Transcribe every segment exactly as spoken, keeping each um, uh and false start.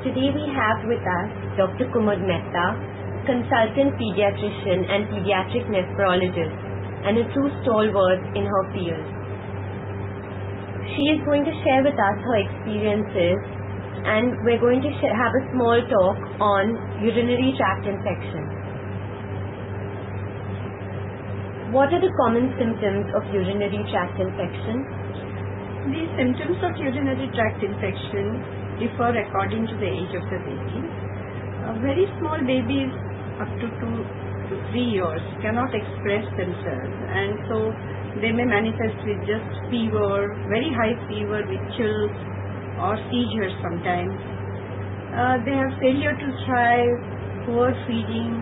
Today we have with us Doctor Kumud Mehta, consultant pediatrician and pediatric nephrologist, and a true stalwart in her field. She is going to share with us her experiences, and we're going to share, have a small talk on urinary tract infection. What are the common symptoms of urinary tract infection? The symptoms of urinary tract infection differ according to the age of the baby. Uh, very small babies up to two to three years cannot express themselves, and so they may manifest with just fever, very high fever with chills or seizures sometimes. Uh, they have failure to thrive, poor feeding,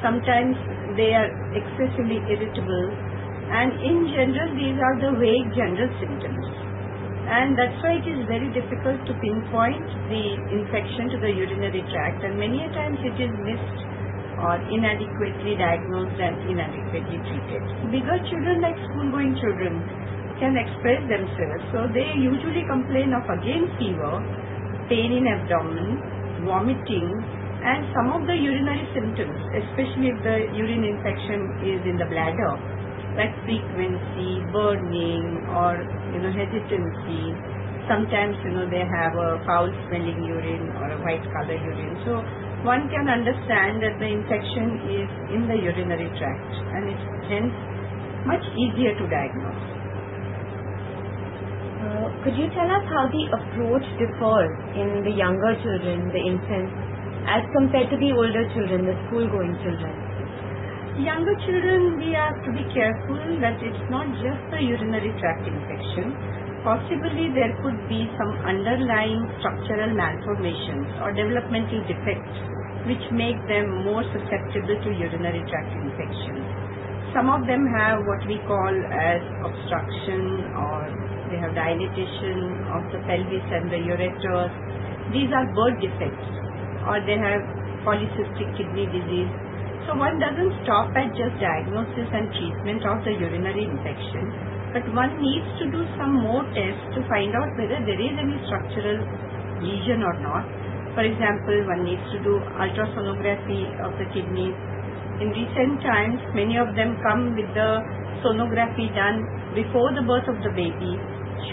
sometimes they are excessively irritable, and in general these are the vague general symptoms. And that's why it is very difficult to pinpoint the infection to the urinary tract, and many a times it is missed or inadequately diagnosed and inadequately treated. Bigger children, like school-going children, can express themselves, so they usually complain of again fever, pain in abdomen, vomiting, and some of the urinary symptoms, especially if the urine infection is in the bladder, like frequency, burning, or you know hesitancy. Sometimes you know they have a foul smelling urine or a white color urine. So one can understand that the infection is in the urinary tract, and it's hence much easier to diagnose. Uh, could you tell us how the approach differs in the younger children, the infants, as compared to the older children, the school-going children? Younger children, we have to be careful that it's not just the urinary tract infection. Possibly there could be some underlying structural malformations or developmental defects which make them more susceptible to urinary tract infection. Some of them have what we call as obstruction, or they have dilatation of the pelvis and the ureters. These are birth defects, or they have polycystic kidney disease. So one doesn't stop at just diagnosis and treatment of the urinary infection, but one needs to do some more tests to find out whether there is any structural lesion or not. For example, one needs to do ultrasonography of the kidneys. In recent times, many of them come with the sonography done before the birth of the baby,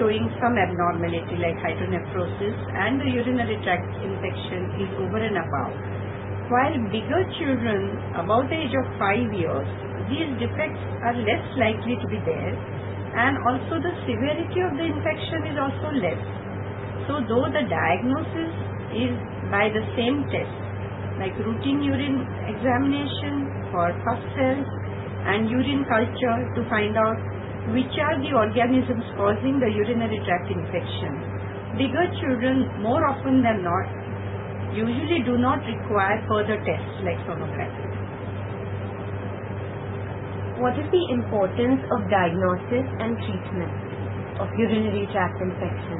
showing some abnormality like hydronephrosis, and the urinary tract infection is over and above. While bigger children, about the age of five years, these defects are less likely to be there, and also the severity of the infection is also less. So though the diagnosis is by the same test, like routine urine examination for pus cells and urine culture to find out which are the organisms causing the urinary tract infection, bigger children more often than not usually do not require further tests like sonography. What is the importance of diagnosis and treatment of urinary tract infection?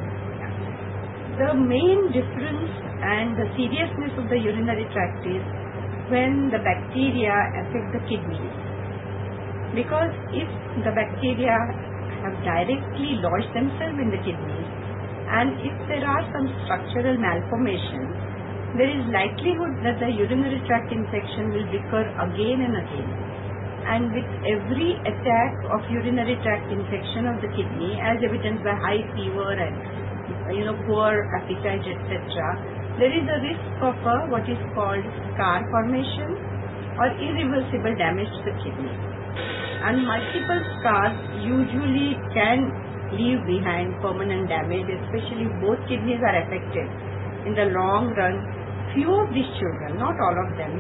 The main difference and the seriousness of the urinary tract is when the bacteria affect the kidneys. Because if the bacteria have directly lodged themselves in the kidneys, and if there are some structural malformations, there is likelihood that the urinary tract infection will recur again and again. And with every attack of urinary tract infection of the kidney, as evidenced by high fever and you know poor appetite, et cetera, there is a risk of a, what is called scar formation or irreversible damage to the kidney. And multiple scars usually can leave behind permanent damage, especially if both kidneys are affected. In the long run, few of these children, not all of them,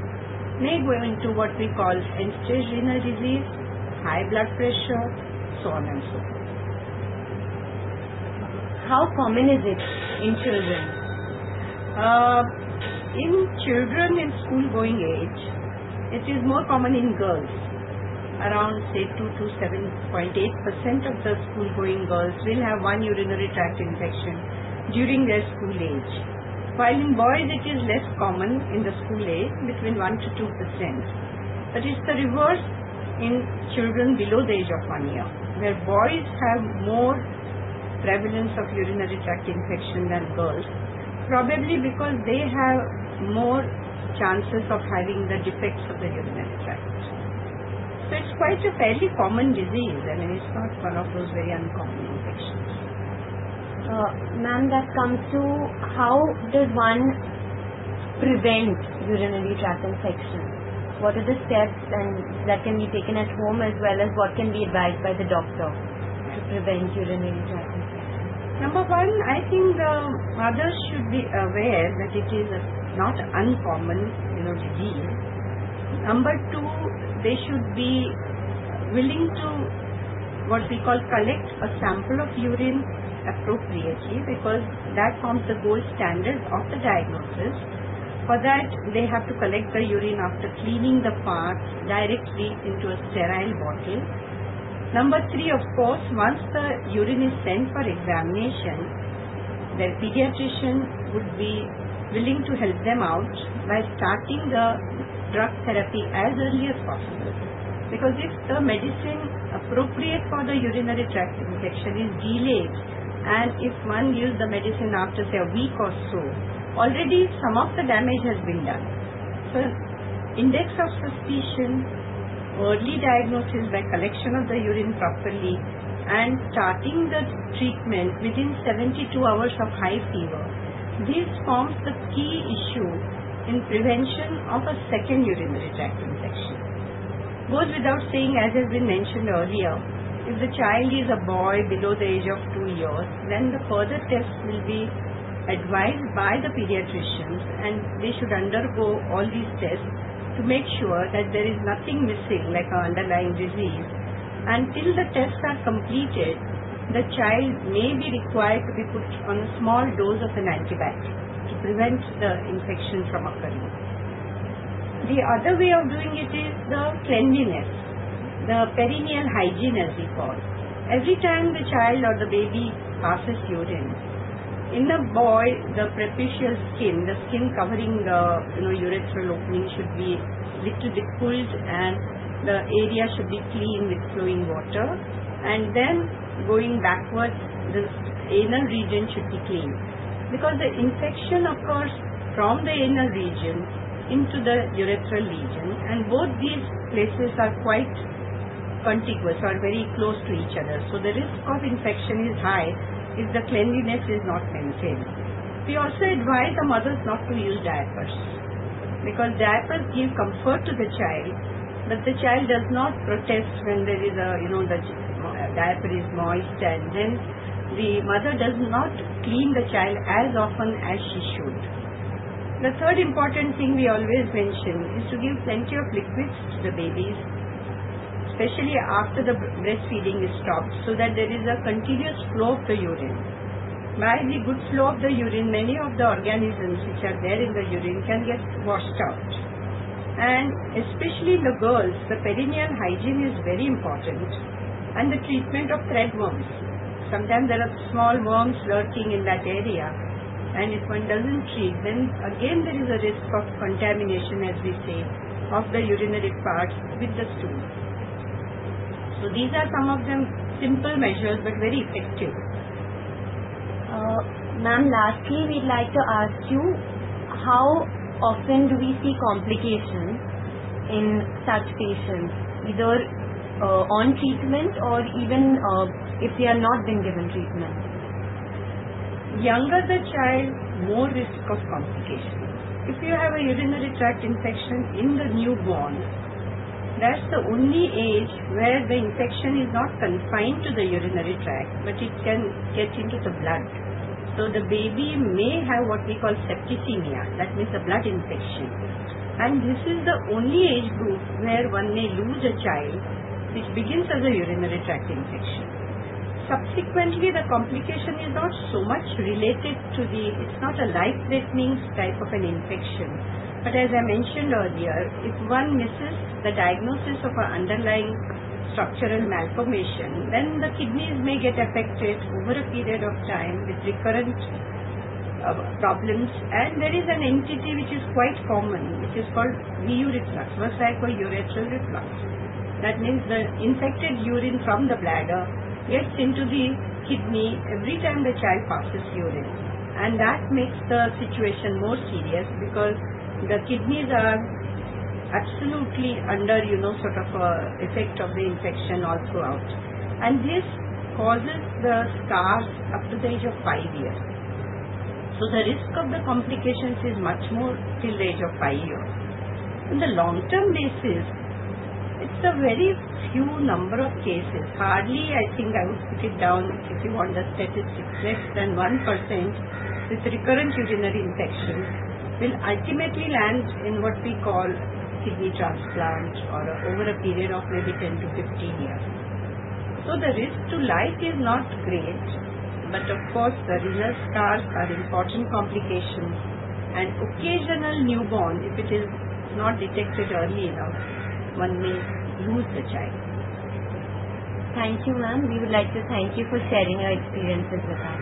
may go into what we call interstitial disease, high blood pressure, so on and so forth. How common is it in children? Uh, in children in school-going age, it is more common in girls. Around, say, two to seven point eight percent of the school-going girls will have one urinary tract infection during their school age. While in boys it is less common in the school age, between one to two percent. But it's the reverse in children below the age of one year, where boys have more prevalence of urinary tract infection than girls. probably because they have more chances of having the defects of the urinary tract. So it's quite a fairly common disease. I mean, it's not one of those very uncommon infections. Uh, Ma'am, that comes to how does one prevent urinary tract infection? What are the steps and that can be taken at home as well as what can be advised by the doctor to prevent urinary tract infection? Number one, I think the mothers should be aware that it is a not uncommon, you know, disease. Number two, they should be willing to what we call collect a sample of urine appropriately, because that forms the gold standard of the diagnosis. For that, they have to collect the urine after cleaning the parts directly into a sterile bottle. Number three, of course, once the urine is sent for examination, their pediatrician would be willing to help them out by starting the drug therapy as early as possible. Because if the medicine appropriate for the urinary tract infection is delayed, and if one gives the medicine after, say, a week or so, already some of the damage has been done. So, index of suspicion, early diagnosis by collection of the urine properly, and starting the treatment within seventy-two hours of high fever. This forms the key issue in prevention of a second urinary tract infection. Goes without saying, as has been mentioned earlier, if the child is a boy below the age of two years, then the further tests will be advised by the pediatricians, and they should undergo all these tests to make sure that there is nothing missing like an underlying disease. Until the tests are completed, the child may be required to be put on a small dose of an antibiotic to prevent the infection from occurring. The other way of doing it is the cleanliness, the perineal hygiene as we call. Every time the child or the baby passes urine, in the boy, the prepucial skin, the skin covering the you know, urethral opening should be little bit pulled, and the area should be clean with flowing water. And then going backwards, the anal region should be clean. Because the infection occurs from the anal region into the urethral region, and both these places are quite contiguous or very close to each other. So the risk of infection is high if the cleanliness is not maintained. We also advise the mothers not to use diapers, because diapers give comfort to the child, but the child does not protest when there is a, you know, the diaper is moist, and then the mother does not clean the child as often as she should. The third important thing we always mention is to give plenty of liquids to the babies, especially after the breastfeeding is stopped, so that there is a continuous flow of the urine. By the good flow of the urine, many of the organisms which are there in the urine can get washed out. And especially in the girls, the perineal hygiene is very important, and the treatment of threadworms. Sometimes there are small worms lurking in that area, and if one doesn't treat, then again there is a risk of contamination, as we say, of the urinary parts with the stool. So these are some of them simple measures but very effective. Uh, Ma'am, lastly we'd like to ask you, how often do we see complications in such patients, either uh, on treatment or even uh, if they are not been given treatment? Younger the child, more risk of complications. If you have a urinary tract infection in the newborn, that's the only age where the infection is not confined to the urinary tract, but it can get into the blood. So the baby may have what we call septicemia, that means a blood infection. And this is the only age group where one may lose a child, which begins as a urinary tract infection. Subsequently, the complication is not so much related to the, it's not a life-threatening type of an infection. But as I mentioned earlier, if one misses the diagnosis of an underlying structural malformation, then the kidneys may get affected over a period of time with recurrent uh, problems. And there is an entity which is quite common, which is called V U reflux, vesicoureteral reflux. That means the infected urine from the bladder gets into the kidney every time the child passes urine. and that makes the situation more serious because the kidneys are absolutely under, you know, sort of a effect of the infection all throughout. And this causes the scars up to the age of five years. So the risk of the complications is much more till the age of five years. On the long-term basis, it's a very few number of cases. Hardly, I think I would put it down, if you want the statistics, less than one percent with recurrent urinary infections will ultimately land in what we call kidney transplant or a, over a period of maybe ten to fifteen years. So the risk to life is not great, but of course the renal scars are important complications, and occasional newborn, if it is not detected early enough, one may lose the child. Thank you, ma'am. We would like to thank you for sharing your experiences with us.